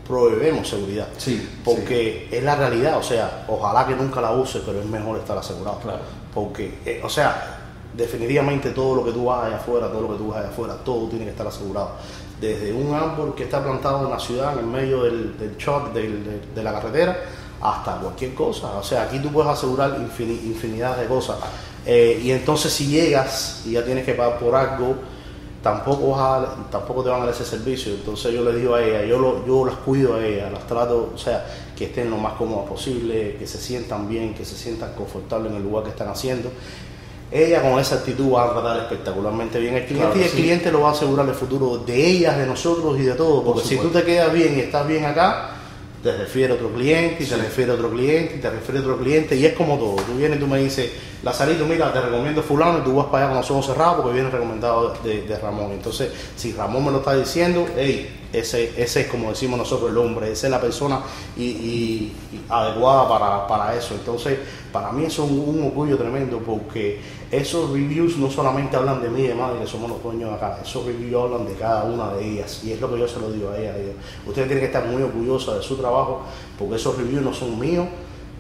proveemos seguridad, sí, porque sí. es la realidad, o sea, ojalá que nunca la uses, pero es mejor estar asegurado, claro. porque, eh, o sea, definitivamente todo lo que tú vas allá afuera, todo lo que tú vas allá afuera, todo tiene que estar asegurado. Desde un árbol que está plantado en una ciudad, en el medio del, del shock, del, de, de la carretera, hasta cualquier cosa. O sea, aquí tú puedes asegurar infin, infinidad de cosas. Eh, y entonces si llegas y ya tienes que pagar por algo, tampoco vas a, tampoco te van a dar ese servicio. Entonces yo le digo a ella, yo, lo, yo las cuido a ella, las trato, o sea, que estén lo más cómodas posible, que se sientan bien, que se sientan confortables en el lugar que están haciendo. Ella con esa actitud va a tratar espectacularmente bien al cliente, claro, y el sí. cliente lo va a asegurar el futuro de ellas, de nosotros y de todo, porque Por si tú te quedas bien y estás bien acá, te refiere a otro cliente, y sí. te refiere a otro cliente, y te refiere a otro cliente, y es como todo. Tú vienes y tú me dices, Lazarito, mira, te recomiendo fulano, y tú vas para allá con los ojos cerrados porque viene recomendado de, de Ramón. Entonces, si Ramón me lo está diciendo, hey, ese, ese es, como decimos nosotros, el hombre, esa es la persona y, y, y adecuada para, para eso. Entonces, para mí eso es un, un orgullo tremendo, porque esos reviews no solamente hablan de mí y de madre, que somos los dueños de acá, esos reviews hablan de cada una de ellas, y es lo que yo se lo digo a ella. Ustedes tienen que estar muy orgullosos de su trabajo, porque esos reviews no son míos,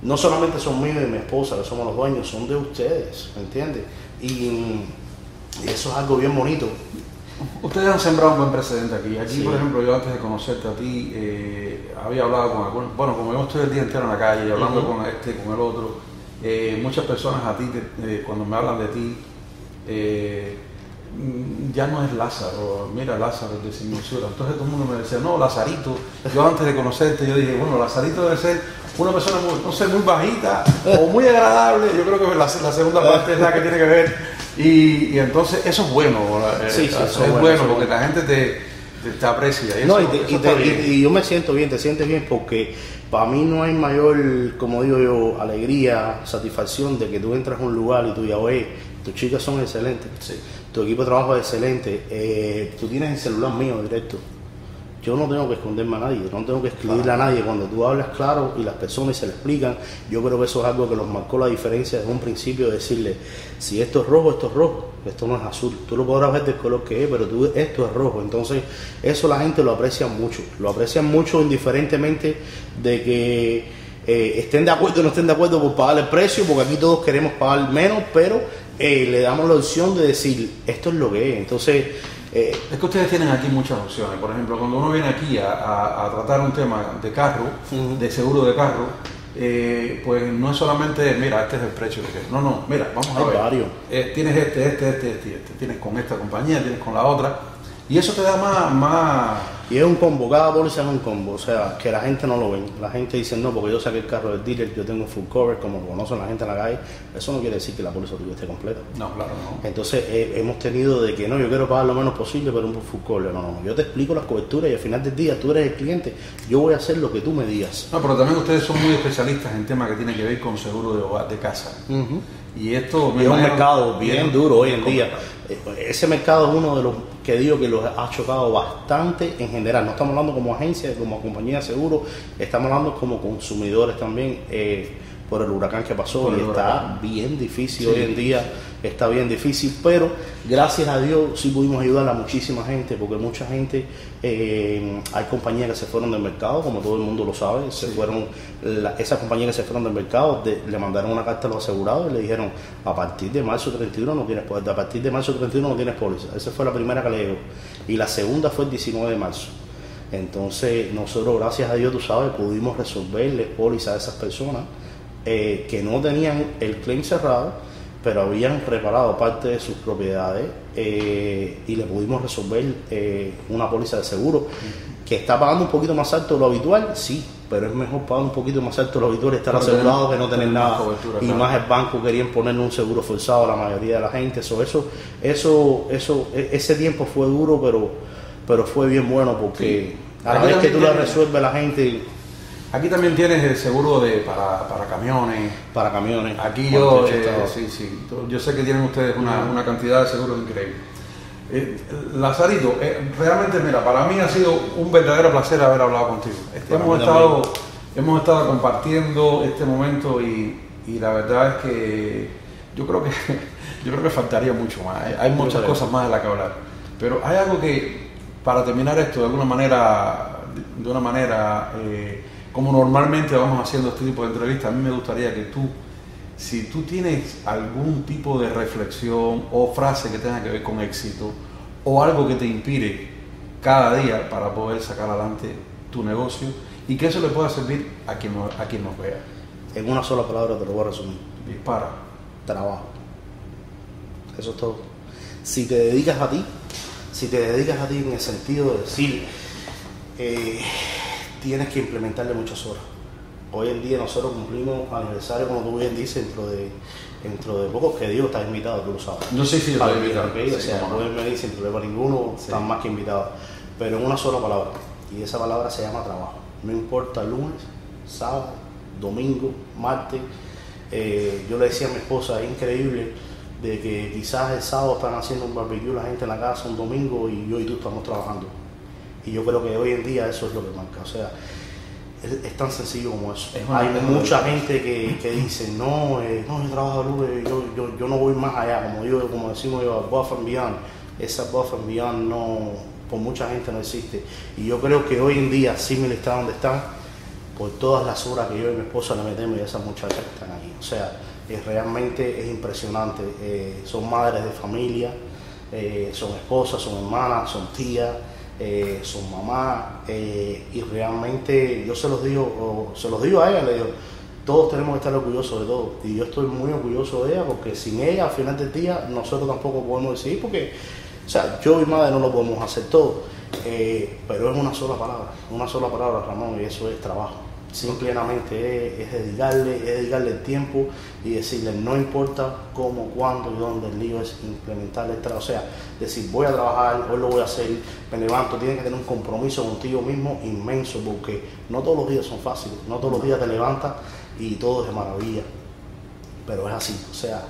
no solamente son míos y de mi esposa, que somos los dueños, son de ustedes, ¿me entiendes? Y, y eso es algo bien bonito. Ustedes han sembrado un buen precedente aquí. Aquí, sí. por ejemplo, yo antes de conocerte a ti, eh, había hablado con algunos, bueno, como yo estoy el día entero en la calle, hablando uh-huh. con este, con el otro, eh, muchas personas a ti, te, eh, cuando me hablan de ti, eh, ya no es Lázaro, mira Lázaro de Simily Insurance. Entonces todo el mundo me decía, no, Lazarito. Yo antes de conocerte, yo dije, bueno, Lazarito debe ser una persona muy, no sé, muy bajita o muy agradable. Yo creo que la, la segunda parte es la que tiene que ver. Y, y entonces eso es bueno, eh, sí, sí, eso es bueno, bueno porque bueno. la gente te, te, te aprecia. Y, no, eso, y, te, y, te, y, y yo me siento bien, te sientes bien, porque para mí no hay mayor, como digo yo, alegría, satisfacción de que tú entras a un lugar y tú ya oye, tus chicas son excelentes. Sí. Tu equipo de trabajo es excelente, eh, tú tienes el celular mío directo, yo no tengo que esconderme a nadie, no tengo que escribirle claro. a nadie, cuando tú hablas claro y las personas se le explican, yo creo que eso es algo que los marcó la diferencia desde un principio, de decirle, si esto es rojo, esto es rojo, esto no es azul, tú lo podrás ver del color que es, pero tú, esto es rojo. Entonces eso la gente lo aprecia mucho, lo aprecian mucho indiferentemente de que eh, estén de acuerdo o no estén de acuerdo por pagar el precio, porque aquí todos queremos pagar menos, pero eh, le damos la opción de decir, esto es lo que es. Entonces Eh, es que ustedes tienen aquí muchas opciones. Por ejemplo, cuando uno viene aquí a, a, a tratar un tema de carro, uh-huh. de seguro de carro, eh, pues no es solamente, mira, este es el precio que es. No, no, mira, vamos a ver. Eh, tienes este, este, este, este, este. Tienes con esta compañía, tienes con la otra. Y eso te da más, más... Y es un combo, cada bolsa es un combo, o sea, que la gente no lo ve. La gente dice, no, porque yo saqué el carro del dealer, yo tengo full cover, como lo conocen la gente en la calle. Eso no quiere decir que la bolsa tuya esté completa. No, claro, no. Entonces, eh, hemos tenido de que, no, yo quiero pagar lo menos posible, pero un full cover, no, no. Yo te explico las coberturas y al final del día tú eres el cliente, yo voy a hacer lo que tú me digas. No, pero también ustedes son muy especialistas en temas que tienen que ver con seguro de hogar, de casa. Uh-huh. Y esto... Y es un mercado bien, bien duro hoy en día. Ese mercado es uno de los que digo que los ha chocado bastante en general. No estamos hablando como agencia, como compañía de seguro, estamos hablando como consumidores también, eh, por el huracán que pasó. Y está bien difícil sí. hoy en día, está bien difícil, pero gracias a Dios sí pudimos ayudar a muchísima gente, porque mucha gente, eh, hay compañías que se fueron del mercado, como todo el mundo lo sabe, se sí. fueron, la, esas compañías que se fueron del mercado de, le mandaron una carta a los asegurados y le dijeron, a partir de marzo treinta y uno no tienes póliza, a partir de marzo treinta y uno no tienes póliza. Esa fue la primera que le llegó, y la segunda fue el diecinueve de marzo. Entonces nosotros, gracias a Dios, tú sabes, pudimos resolverle póliza a esas personas Eh, que no tenían el claim cerrado, pero habían reparado parte de sus propiedades, eh, y le pudimos resolver eh, una póliza de seguro que está pagando un poquito más alto de lo habitual, sí, pero es mejor pagar un poquito más alto los habituales, estar asegurado, que no tener nada. Y más el banco querían ponerle un seguro forzado a la mayoría de la gente. So, eso, eso, eso, ese tiempo fue duro, pero, pero fue bien bueno porque sí. a la vez que tú lo resuelves la gente. Aquí también tienes el seguro de para, para camiones. Para camiones. Aquí yo, eh, sí, sí. Yo sé que tienen ustedes una, una cantidad de seguros increíble. Eh, Lazarito, eh, realmente mira, para mí ha sido un verdadero placer haber hablado contigo. Este, hemos, estado, hemos estado compartiendo este momento y, y la verdad es que yo creo que yo creo que faltaría mucho más. Hay muchas cosas más de las que hablar. Pero hay algo que, para terminar esto de alguna manera, de una manera eh, como normalmente vamos haciendo este tipo de entrevistas, a mí me gustaría que tú, si tú tienes algún tipo de reflexión o frase que tenga que ver con éxito o algo que te inspire cada día para poder sacar adelante tu negocio y que eso le pueda servir a quien, a quien nos vea. En una sola palabra te lo voy a resumir. Dispara. Trabajo. Eso es todo. Si te dedicas a ti, si te dedicas a ti en el sentido de decir, eh, tienes que implementarle muchas horas. Hoy en día nosotros cumplimos aniversario, como tú bien dices, dentro de, dentro de pocos, que Dios está invitado, tú lo sabes. Yo sí, sí, yo estoy invitado. Okay, sí, o sea, pueden venir sin problema ninguno, sí. Están más que invitados. Pero en una sola palabra, y esa palabra se llama trabajo. No importa lunes, sábado, domingo, martes. Eh, yo le decía a mi esposa, es increíble, de que quizás el sábado están haciendo un barbecue la gente en la casa, un domingo, y yo y tú estamos trabajando. Y yo creo que hoy en día eso es lo que marca, o sea, Es, es tan sencillo como eso. Es Hay mucha gente que, que dice, no, eh, no, yo trabajo de luz, eh, yo, yo, yo no voy más allá, como yo, como decimos yo, above and beyond. Esa above and beyond no, por mucha gente no existe. Y yo creo que hoy en día Simily está donde está, por todas las horas que yo y mi esposa le metemos y esas muchachas que están ahí. O sea, es, realmente es impresionante. Eh, son madres de familia, eh, son esposas, son hermanas, son tías. Eh, su mamá eh, y realmente yo se los digo se los digo a ella, le digo, todos tenemos que estar orgullosos de todo y yo estoy muy orgulloso de ella porque sin ella al final del día nosotros tampoco podemos decidir porque, o sea, yo y madre no lo podemos hacer todo, eh, pero es una sola palabra, una sola palabra, Ramón, y eso es trabajo. Simplemente es, es dedicarle es dedicarle el tiempo y decirle, no importa cómo, cuándo y dónde, el lío es implementar el trabajo. O sea, decir, voy a trabajar, hoy lo voy a hacer, me levanto. Tienes que tener un compromiso contigo mismo inmenso porque no todos los días son fáciles, no todos los días te levantas y todo es de maravilla, pero es así. O sea,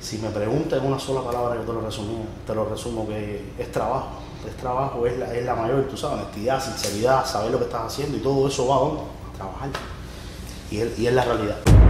si me preguntas en una sola palabra, yo te lo resumí, te lo resumo que es trabajo. Es trabajo, es la, es la mayor, tú sabes, honestidad, sinceridad, saber lo que estás haciendo y todo eso va a donde trabajar. Y es, y es la realidad.